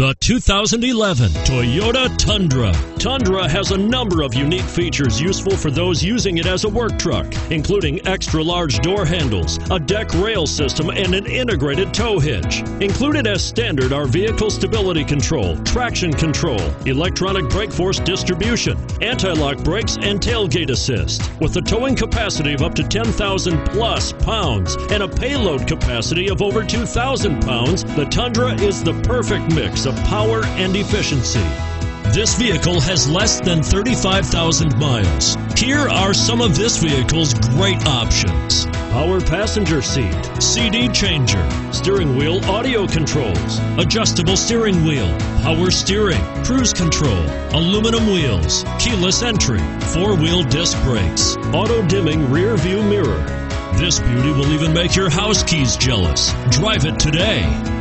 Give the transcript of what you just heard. The 2011 Toyota Tundra. Tundra has a number of unique features useful for those using it as a work truck, including extra-large door handles, a deck rail system, and an integrated tow hitch. Included as standard are vehicle stability control, traction control, electronic brake force distribution, anti-lock brakes, and tailgate assist. With a towing capacity of up to 10,000 plus pounds and a payload capacity of over 2,000 pounds, the Tundra is the perfect mix of power and efficiency. This vehicle has less than 35,000 miles. Here are some of this vehicle's great options: power passenger seat, CD changer, steering wheel audio controls, adjustable steering wheel, power steering, cruise control, aluminum wheels, keyless entry, four-wheel disc brakes, auto-dimming rear view mirror. This beauty will even make your house keys jealous. Drive it today.